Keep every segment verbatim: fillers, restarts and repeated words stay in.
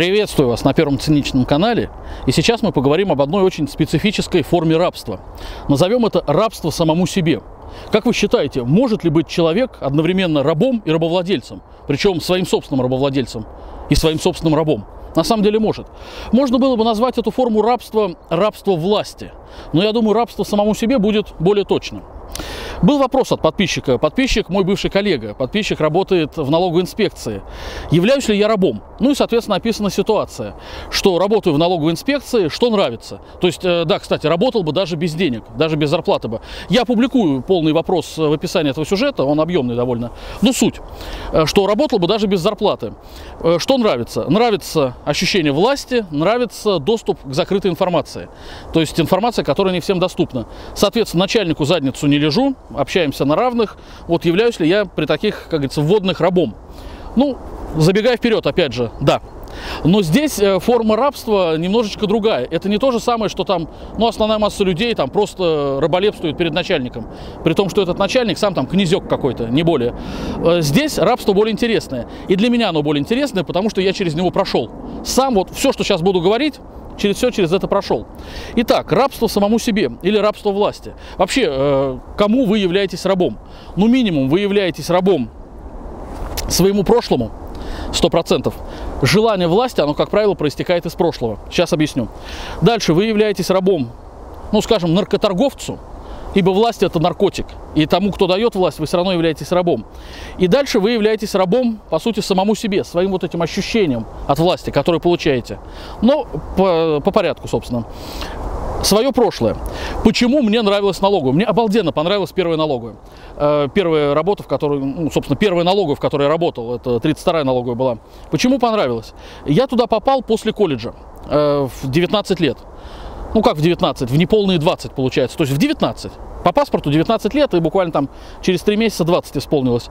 Приветствую вас на Первом циничном канале, и сейчас мы поговорим об одной очень специфической форме рабства. Назовем это рабство самому себе. Как вы считаете, может ли быть человек одновременно рабом и рабовладельцем, причем своим собственным рабовладельцем и своим собственным рабом? На самом деле может. Можно было бы назвать эту форму рабства рабство власти, но я думаю, рабство самому себе будет более точным. Был вопрос от подписчика. Подписчик – мой бывший коллега. Подписчик работает в налоговой инспекции. Являюсь ли я рабом? Ну и, соответственно, описана ситуация, что работаю в налоговой инспекции, что нравится. То есть, да, кстати, работал бы даже без денег, даже без зарплаты бы. Я публикую полный вопрос в описании этого сюжета, он объемный довольно. Но суть, что работал бы даже без зарплаты. Что нравится? Нравится ощущение власти, нравится доступ к закрытой информации. То есть информация, которая не всем доступна. Соответственно, начальнику задницу не лежу, общаемся на равных. Вот являюсь ли я при таких, как говорится, вводных рабом? Ну, забегая вперед, опять же, да. Но здесь форма рабства немножечко другая. Это не то же самое, что там, ну, основная масса людей там просто раболепствует перед начальником. При том, что этот начальник сам там князек какой-то, не более. Здесь рабство более интересное. И для меня оно более интересное, потому что я через него прошел. Сам вот все, что сейчас буду говорить, через все, через это прошел. Итак, рабство самому себе или рабство власти. Вообще, кому вы являетесь рабом? Ну, минимум, вы являетесь рабом своему прошлому, сто процентов. Желание власти, оно, как правило, проистекает из прошлого. Сейчас объясню. Дальше вы являетесь рабом, ну, скажем, наркоторговцу, ибо власть – это наркотик. И тому, кто дает власть, вы все равно являетесь рабом. И дальше вы являетесь рабом, по сути, самому себе, своим вот этим ощущением от власти, которое получаете. Но по, по порядку, собственно. Свое прошлое. Почему мне нравилась налоговая? Мне обалденно понравилась первая налоговая. Первая работа, в которой, ну, собственно, первая налоговая, в которой я работал, это тридцать вторая налоговая была. Почему понравилась? Я туда попал после колледжа в девятнадцать лет. Ну, как в девятнадцать? В неполные двадцать, получается. То есть в девятнадцать. По паспорту девятнадцать лет, и буквально там через три месяца двадцать исполнилось.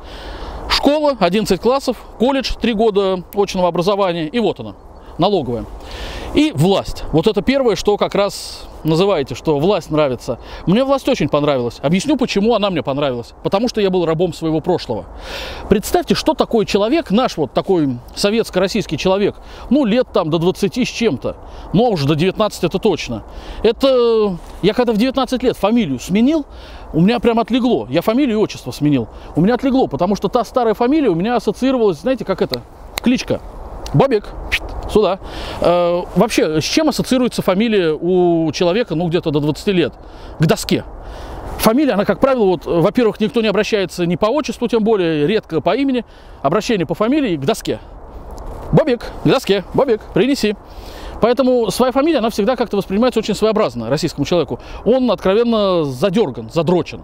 Школа, одиннадцать классов, колледж, три года очного образования, и вот она, налоговая. И власть. Вот это первое, что как раз называете, что власть нравится. Мне власть очень понравилась. Объясню, почему она мне понравилась. Потому что я был рабом своего прошлого. Представьте, что такой человек, наш вот такой советско-российский человек, ну, лет там до двадцати с чем-то, ну, а уже до девятнадцати это точно. Это я когда в девятнадцать лет фамилию сменил, у меня прям отлегло. Я фамилию и отчество сменил. У меня отлегло, потому что та старая фамилия у меня ассоциировалась, знаете, как это, кличка. Бобик, сюда. Э, вообще, с чем ассоциируется фамилия у человека, ну, где-то до двадцати лет? К доске. Фамилия, она, как правило, вот, во-первых, никто не обращается ни по отчеству, тем более, редко по имени. Обращение по фамилии к доске. Бобик, к доске, Бобик, принеси. Поэтому своя фамилия, она всегда как-то воспринимается очень своеобразно российскому человеку. Он откровенно задерган, задрочен.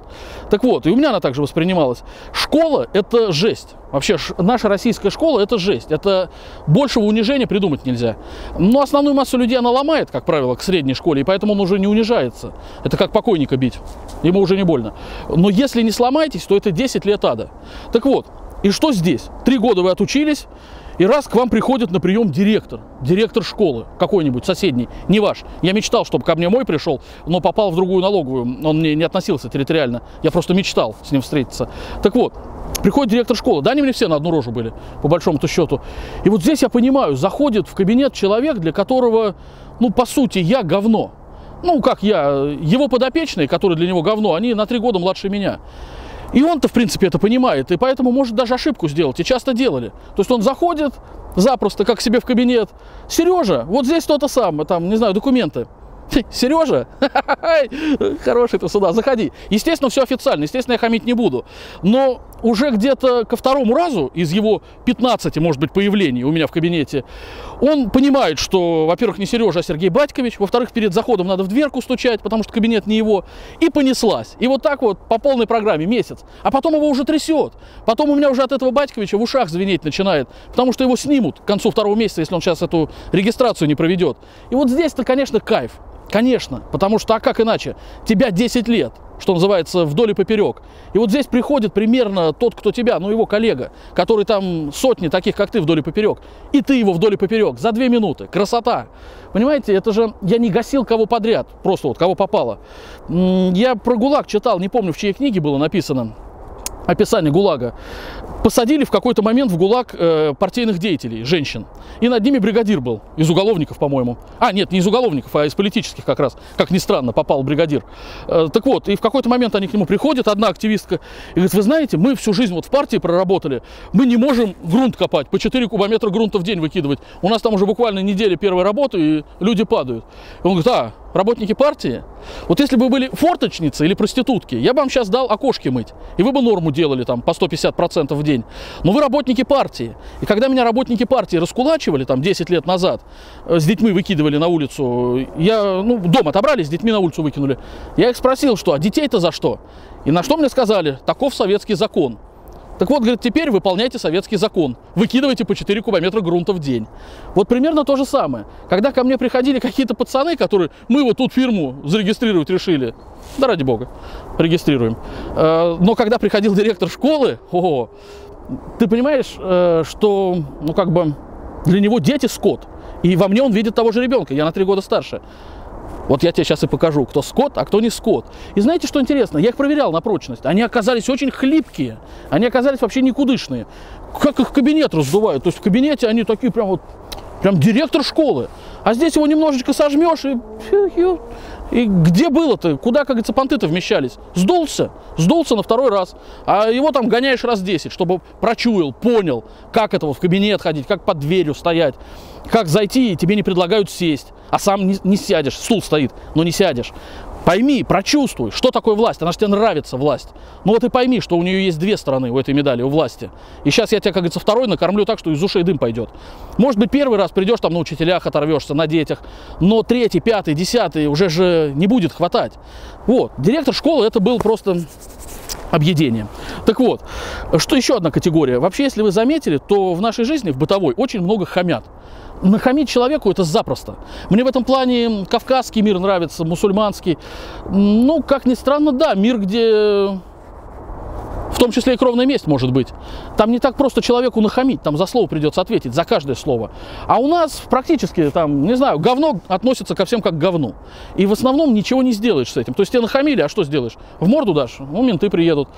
Так вот, и у меня она также воспринималась. Школа – это жесть. Вообще, наша российская школа – это жесть. Это большего унижения придумать нельзя. Но основную массу людей она ломает, как правило, к средней школе, и поэтому он уже не унижается. Это как покойника бить. Ему уже не больно. Но если не сломаетесь, то это десять лет ада. Так вот, и что здесь? Три года вы отучились, и раз к вам приходит на прием директор, директор школы какой-нибудь, соседний, не ваш. Я мечтал, чтобы ко мне мой пришел, но попал в другую налоговую, он мне не относился территориально, я просто мечтал с ним встретиться. Так вот, приходит директор школы, да они мне все на одну рожу были, по большому-то счету. И вот здесь я понимаю, заходит в кабинет человек, для которого, ну, по сути, я говно. Ну, как я, его подопечные, которые для него говно, они на три года младше меня. И он-то, в принципе, это понимает, и поэтому может даже ошибку сделать, и часто делали. То есть он заходит запросто, как к себе в кабинет. Сережа, вот здесь то-то самое, там, не знаю, документы. Сережа, хороший ты сюда, заходи. Естественно, все официально, естественно, я хамить не буду. Но уже где-то ко второму разу из его пятнадцати, может быть, появлений у меня в кабинете, он понимает, что, во-первых, не Сережа, а Сергей Батькович, во-вторых, перед заходом надо в дверку стучать, потому что кабинет не его, и понеслась. И вот так вот по полной программе месяц. А потом его уже трясет. Потом у меня уже от этого Батьковича в ушах звенеть начинает, потому что его снимут к концу второго месяца, если он сейчас эту регистрацию не проведет. И вот здесь-то, конечно, кайф. Конечно, потому что, а как иначе? Тебя десять лет, что называется, вдоль и поперек. И вот здесь приходит примерно тот, кто тебя, ну, его коллега, который там сотни таких, как ты, вдоль и поперек. И ты его вдоль и поперек за две минуты. Красота. Понимаете, это же я не гасил кого подряд, просто вот кого попало. Я про ГУЛАГ читал, не помню, в чьей книге было написано. описание ГУЛАГа. Посадили в какой-то момент в ГУЛАГ э, партийных деятелей, женщин. И над ними бригадир был, из уголовников, по-моему. А, нет, не из уголовников, а из политических как раз. Как ни странно, попал бригадир. Э, так вот, и в какой-то момент они к нему приходят, одна активистка, и говорит: вы знаете, мы всю жизнь вот в партии проработали, мы не можем грунт копать, по четыре кубометра грунта в день выкидывать. У нас там уже буквально неделя первой работы, и люди падают. И он говорит: а, работники партии? Вот если бы вы были форточницы или проститутки, я бы вам сейчас дал окошки мыть, и вы бы норму делали там по сто пятьдесят процентов в день. Но вы работники партии. И когда меня работники партии раскулачивали там десять лет назад, с детьми выкидывали на улицу, я, ну, дом отобрали, с детьми на улицу выкинули, я их спросил, что, а детей-то за что? И на что мне сказали: таков советский закон. Так вот, говорит, теперь выполняйте советский закон. Выкидывайте по четыре кубометра грунта в день. Вот примерно то же самое. Когда ко мне приходили какие-то пацаны, которые: мы вот тут фирму зарегистрировать решили. Да ради бога, регистрируем. Но когда приходил директор школы, о, ты понимаешь, что, ну, как бы для него дети скот. И во мне он видит того же ребенка. Я на три года старше. Вот я тебе сейчас и покажу, кто скот, а кто не скот. И знаете, что интересно? Я их проверял на прочность. Они оказались очень хлипкие. Они оказались вообще никудышные. Как их кабинет раздувают. То есть в кабинете они такие прям вот, прям директор школы. А здесь его немножечко сожмешь и... И где было-то? Куда, как говорится, понты-то вмещались? Сдулся, сдулся на второй раз. А его там гоняешь раз десять, чтобы прочуял, понял, как этого в кабинет ходить, как под дверью стоять, как зайти, и тебе не предлагают сесть, а сам не, не сядешь. Стул стоит, но не сядешь. Пойми, прочувствуй, что такое власть. Она же тебе нравится, власть. Ну вот и пойми, что у нее есть две стороны, у этой медали, у власти. И сейчас я тебя, как говорится, второй накормлю так, что из ушей дым пойдет. Может быть, первый раз придешь, там на учителях оторвешься, на детях. Но третий, пятый, десятый уже же не будет хватать. Вот, директор школы — это был просто объедение. Так вот, что еще одна категория. Вообще, если вы заметили, то в нашей жизни, в бытовой, очень много хамят. Нахамить человеку — это запросто. Мне в этом плане кавказский мир нравится, мусульманский. Ну, как ни странно, да, мир, где в том числе и кровная месть может быть. Там не так просто человеку нахамить, там за слово придется ответить, за каждое слово. А у нас практически, там, не знаю, говно относится ко всем как к говну. И в основном ничего не сделаешь с этим. То есть тебе нахамили, а что сделаешь? В морду дашь? Ну, менты приедут.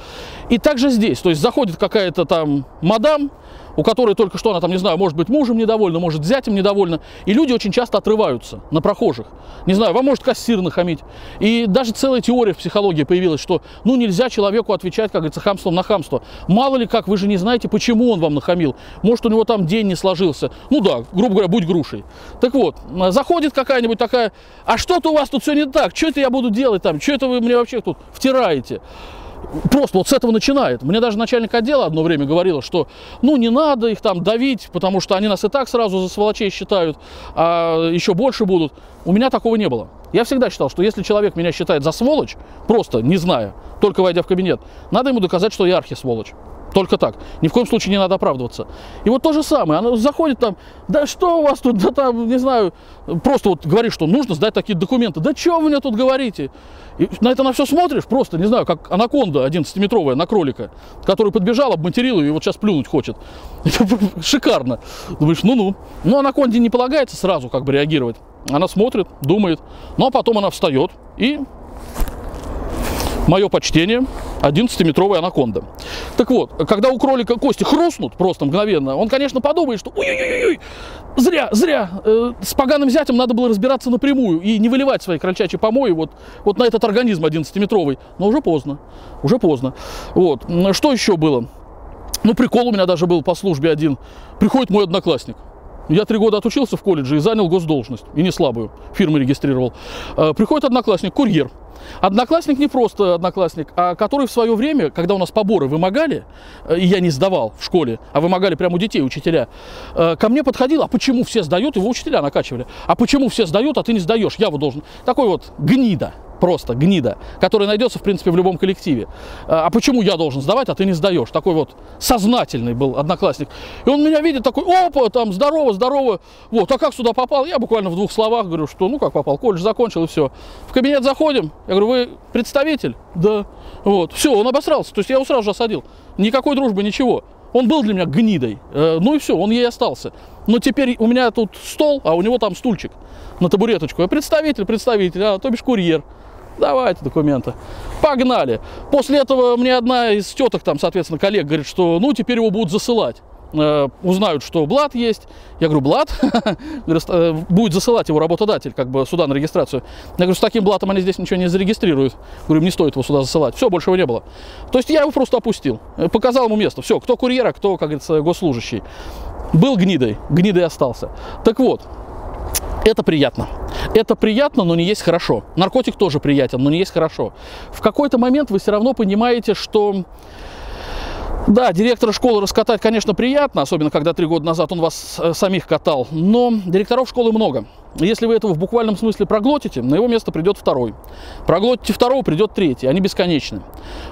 И также здесь, то есть заходит какая-то там мадам, у которой только что она там, не знаю, может быть, мужем недовольна, может, зятем недовольна. И люди очень часто отрываются на прохожих. Не знаю, вам может кассир нахамить. И даже целая теория в психологии появилась, что, ну, нельзя человеку отвечать, как говорится, хамством на хамство. Мало ли как, вы же не знаете, почему он вам нахамил. Может, у него там день не сложился. Ну да, грубо говоря, будь грушей. Так вот, заходит какая-нибудь такая: а что-то у вас тут все не так, что это я буду делать там, что это вы мне вообще тут втираете? Просто вот с этого начинает. Мне даже начальник отдела одно время говорила, что, ну, не надо их там давить, потому что они нас и так сразу за сволочей считают, а еще больше будут. У меня такого не было. Я всегда считал, что если человек меня считает за сволочь, просто не зная, только войдя в кабинет, надо ему доказать, что я архи-сволочь. Только так. Ни в коем случае не надо оправдываться. И вот то же самое. Она заходит там: да что у вас тут, да там, не знаю, просто вот говорит, что нужно сдать такие документы. Да что вы мне тут говорите? И на это на все смотришь просто, не знаю, как анаконда одиннадцатиметровая на кролика, который подбежал, обматерил ее и вот сейчас плюнуть хочет. Шикарно. Думаешь, ну-ну. Но анаконде не полагается сразу как бы реагировать. Она смотрит, думает. Ну а потом она встает и... Мое почтение, одиннадцатиметровая анаконда. Так вот, когда у кролика кости хрустнут просто мгновенно, он, конечно, подумает, что ой-ой-ой, зря, зря, э, с поганым зятем надо было разбираться напрямую и не выливать свои крольчачьи помои вот, вот на этот организм одиннадцатиметровый. Но уже поздно, уже поздно. Вот. Что еще было? Ну, прикол у меня даже был по службе один. Приходит мой одноклассник. Я три года отучился в колледже и занял госдолжность, и не слабую, фирмы регистрировал. Приходит одноклассник, курьер. Одноклассник не просто одноклассник, а который в свое время, когда у нас поборы вымогали, и я не сдавал в школе, а вымогали прямо у детей учителя, ко мне подходил: а почему все сдают, его учителя накачивали, а почему все сдают, а ты не сдаешь, я вот должен. Такой вот гнида. Просто гнида, которая найдется, в принципе, в любом коллективе. А почему я должен сдавать, а ты не сдаешь? Такой вот сознательный был одноклассник. И он меня видит такой: опа, там, здорово, здорово. Вот, а как сюда попал? Я буквально в двух словах говорю, что, ну, как попал, колледж закончил, и все. В кабинет заходим. Я говорю: вы представитель? Да. Вот, все, он обосрался. То есть я его сразу же осадил. Никакой дружбы, ничего. Он был для меня гнидой. Ну и все, он ей остался. Но теперь у меня тут стол, а у него там стульчик на табуреточку. Я представитель, представитель, а то бишь курьер. давайте документы. Погнали. После этого мне одна из теток, там, соответственно, коллег, говорит, что ну теперь его будут засылать. Э, узнают, что блат есть. Я говорю, блат? Будет засылать его работодатель, как бы, сюда на регистрацию. Я говорю, с таким блатом они здесь ничего не зарегистрируют. Говорю, не стоит его сюда засылать. Все, больше его не было. То есть я его просто опустил. Показал ему место. Все, кто курьер, а кто, как говорится, госслужащий. Был гнидой. Гнидой остался. Так вот. Это приятно. Это приятно, но не есть хорошо. Наркотик тоже приятен, но не есть хорошо. В какой-то момент вы все равно понимаете, что... Да, директора школы раскатать, конечно, приятно, особенно когда три года назад он вас э, самих катал, но директоров школы много. Если вы этого в буквальном смысле проглотите, на его место придет второй. Проглотите второго, придет третий. Они бесконечны.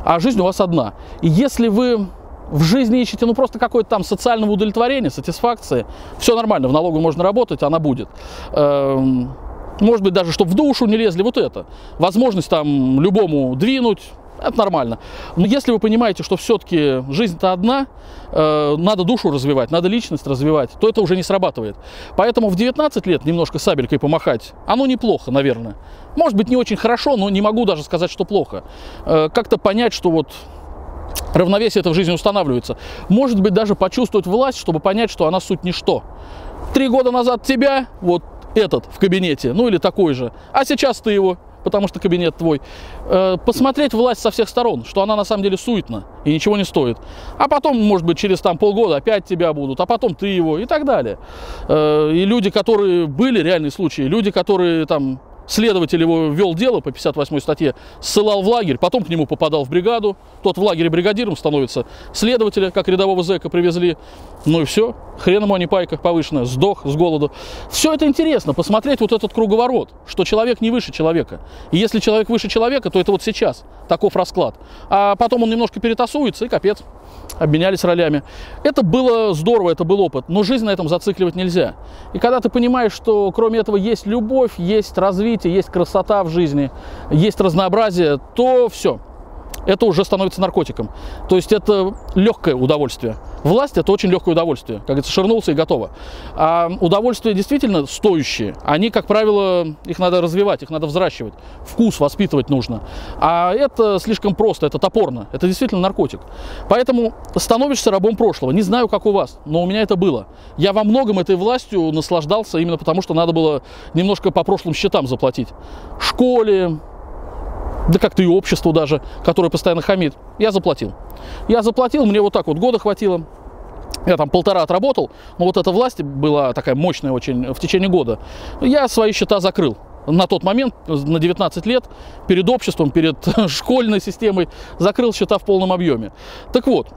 А жизнь у вас одна. И если вы... В жизни ищете, ну, просто какое-то там социального удовлетворения, сатисфакции. Все нормально, в налогу можно работать, она будет. Эм, может быть, даже, чтобы в душу не лезли, вот это. Возможность там любому двинуть, это нормально. Но если вы понимаете, что все-таки жизнь-то одна, э, надо душу развивать, надо личность развивать, то это уже не срабатывает. Поэтому в девятнадцать лет немножко сабелькой помахать, оно неплохо, наверное. Может быть, не очень хорошо, но не могу даже сказать, что плохо. Э, как-то понять, что вот... Равновесие это в жизни устанавливается. Может быть, даже почувствовать власть, чтобы понять, что она суть ничто. Три года назад тебя, вот этот в кабинете, ну или такой же, а сейчас ты его, потому что кабинет твой. Посмотреть власть со всех сторон, что она на самом деле суетна и ничего не стоит. А потом, может быть, через там полгода опять тебя будут, а потом ты его и так далее. И люди, которые были, реальные случаи, люди, которые там... Следователь его вел дело по пятьдесят восьмой статье, ссылал в лагерь, потом к нему попадал в бригаду, тот в лагере бригадиром становится, следователя, как рядового зэка, привезли, ну и все, хрен ему, а не пайка повышенная, сдох с голоду. Все это интересно, посмотреть вот этот круговорот, что человек не выше человека. И если человек выше человека, то это вот сейчас таков расклад. А потом он немножко перетасуется и капец, обменялись ролями. Это было здорово, это был опыт, но жизнь на этом зацикливать нельзя. И когда ты понимаешь, что кроме этого есть любовь, есть развитие, есть красота в жизни, есть разнообразие, то все. Это уже становится наркотиком. То есть это легкое удовольствие. Власть – это очень легкое удовольствие. Как говорится, ширнулся и готово. А удовольствия действительно стоящие. Они, как правило, их надо развивать, их надо взращивать. Вкус воспитывать нужно. А это слишком просто, это топорно. Это действительно наркотик. Поэтому становишься рабом прошлого. Не знаю, как у вас, но у меня это было. Я во многом этой властью наслаждался именно потому, что надо было немножко по прошлым счетам заплатить. Школе... Да как-то и обществу даже, которое постоянно хамит. Я заплатил. Я заплатил, мне вот так вот года хватило. Я там полтора отработал, но вот эта власть была такая мощная очень в течение года. Я свои счета закрыл. На тот момент, на девятнадцать лет, перед обществом, перед школьной системой, закрыл счета в полном объеме. Так вот,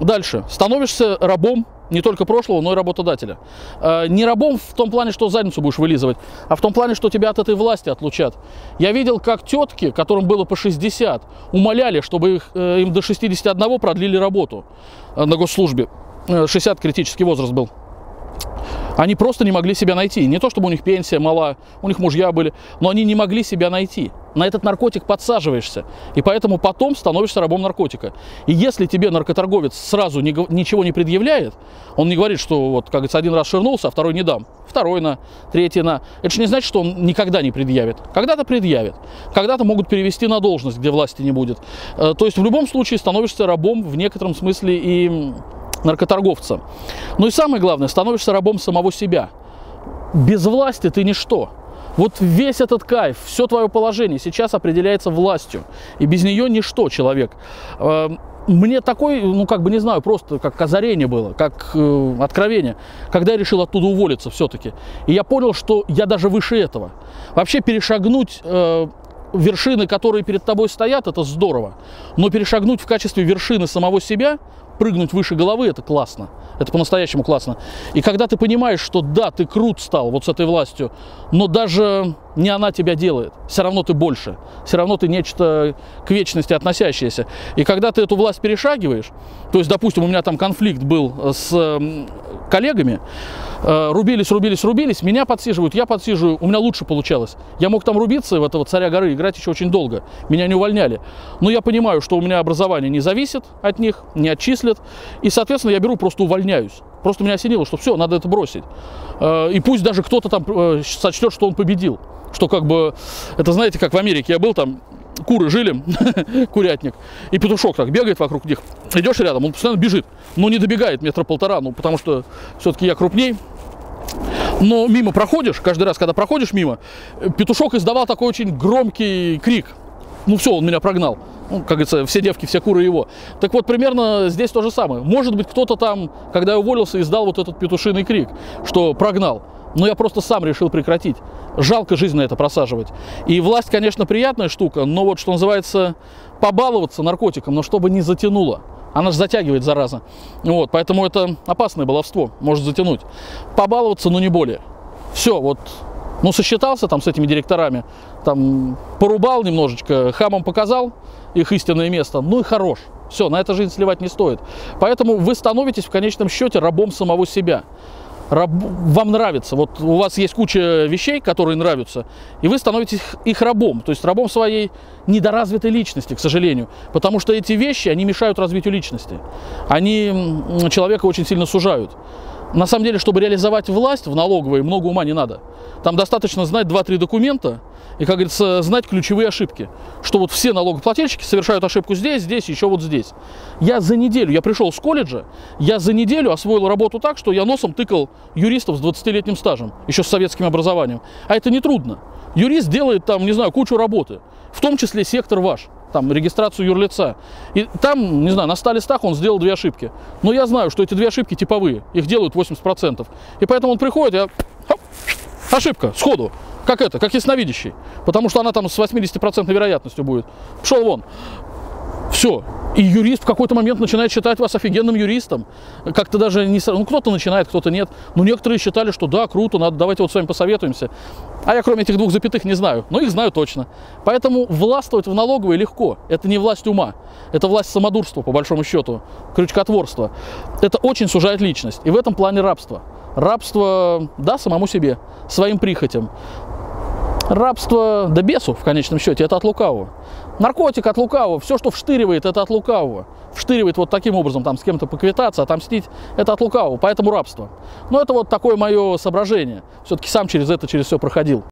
дальше. Становишься рабом не только прошлого, но и работодателя. Не рабом в том плане, что задницу будешь вылизывать, а в том плане, что тебя от этой власти отлучат. Я видел, как тетки, которым было по шестьдесят, умоляли, чтобы их, им до шестидесяти одного продлили работу на госслужбе. шестьдесят критический возраст был. Они просто не могли себя найти. Не то, чтобы у них пенсия мала, у них мужья были, но они не могли себя найти. На этот наркотик подсаживаешься, и поэтому потом становишься рабом наркотика. И если тебе наркоторговец сразу не, ничего не предъявляет, он не говорит, что вот, как говорится, один раз ширнулся, а второй не дам, второй на, третий на. Это же не значит, что он никогда не предъявит. Когда-то предъявит, когда-то могут перевести на должность, где власти не будет. То есть в любом случае становишься рабом в некотором смысле и... наркоторговца. Ну и самое главное, становишься рабом самого себя. Без власти ты ничто. Вот весь этот кайф, все твое положение сейчас определяется властью. И без нее ничто человек. Мне такой, ну как бы не знаю, просто как озарение было, как э, откровение, когда я решил оттуда уволиться все-таки. И я понял, что я даже выше этого. Вообще перешагнуть... Э, вершины, которые перед тобой стоят, это здорово. Но перешагнуть в качестве вершины самого себя, прыгнуть выше головы, это классно. Это по-настоящему классно. И когда ты понимаешь, что да, ты крут стал вот с этой властью, но даже не она тебя делает. Все равно ты больше. Все равно ты нечто к вечности относящееся. И когда ты эту власть перешагиваешь, то есть, допустим, у меня там конфликт был с коллегами, рубились, рубились, рубились, меня подсиживают, я подсиживаю, у меня лучше получалось. Я мог там рубиться в этого царя горы, играть еще очень долго, меня не увольняли. Но я понимаю, что у меня образование не зависит от них, не отчислят, и, соответственно, я беру, просто увольняюсь. Просто меня осенило, что все, надо это бросить. И пусть даже кто-то там сочтет, что он победил. Что как бы, это знаете, как в Америке я был, там куры жили, курятник, и петушок так бегает вокруг них. Идешь рядом, он постоянно бежит, но не добегает метра полтора, ну потому что все-таки я крупней. Но мимо проходишь, каждый раз, когда проходишь мимо, петушок издавал такой очень громкий крик. Ну все, он меня прогнал. Ну, как говорится, все девки, все куры его. Так вот, примерно здесь то же самое. Может быть, кто-то там, когда я уволился, издал вот этот петушиный крик, что прогнал. Но я просто сам решил прекратить. Жалко жизнь на это просаживать. И власть, конечно, приятная штука, но вот, что называется, побаловаться наркотиком, но чтобы не затянуло. Она же затягивает, зараза. Вот, поэтому это опасное баловство, может затянуть. Побаловаться, но не более. Все, вот, ну, сосчитался там с этими директорами, там, порубал немножечко, хамом показал их истинное место, ну и хорош. Все, на это жизнь сливать не стоит. Поэтому вы становитесь в конечном счете рабом самого себя. Раб... Вам нравится, вот у вас есть куча вещей, которые нравятся, и вы становитесь их рабом, то есть рабом своей недоразвитой личности, к сожалению, потому что эти вещи, они мешают развитию личности, они человека очень сильно сужают. На самом деле, чтобы реализовать власть в налоговой, много ума не надо. Там достаточно знать два-три документа и, как говорится, знать ключевые ошибки. Что вот все налогоплательщики совершают ошибку здесь, здесь, еще вот здесь. Я за неделю, я пришел с колледжа, я за неделю освоил работу так, что я носом тыкал юристов с двадцатилетним стажем, еще с советским образованием. А это нетрудно. Юрист делает там, не знаю, кучу работы, в том числе сектор ваш. Там, регистрацию юрлица. И там, не знаю, на ста листах он сделал две ошибки. Но я знаю, что эти две ошибки типовые. Их делают восемьдесят процентов. И поэтому он приходит, я... Хоп! Ошибка, сходу. Как это, как ясновидящий. Потому что она там с восьмидесятипроцентной вероятностью будет. Пошел вон. Все. И юрист в какой-то момент начинает считать вас офигенным юристом. Как-то даже не... Ну, кто-то начинает, кто-то нет. Но некоторые считали, что да, круто, надо, давайте вот с вами посоветуемся. А я кроме этих двух запятых не знаю. Но их знаю точно. Поэтому властвовать в налоговой легко. Это не власть ума. Это власть самодурства, по большому счету. Крючкотворства. Это очень сужает личность. И в этом плане рабство. Рабство, да, самому себе. Своим прихотям. Рабство, да бесу, в конечном счете, это от лукавого. Наркотик от лукавого, все, что вштыривает, это от лукавого. Вштыривает вот таким образом, там, с кем-то поквитаться, отомстить, это от лукавого, поэтому рабство. Но это вот такое мое соображение. Все-таки сам через это, через все проходил.